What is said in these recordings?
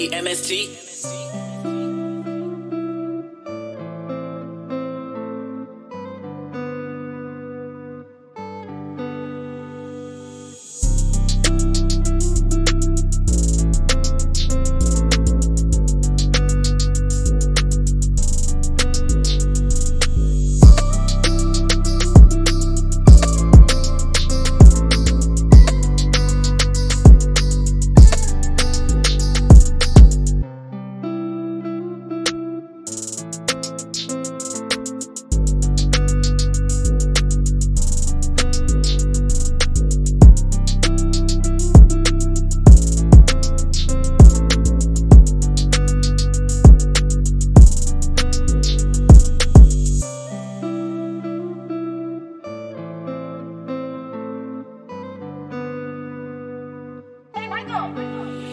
Hey, MST.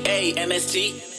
Hey, MST.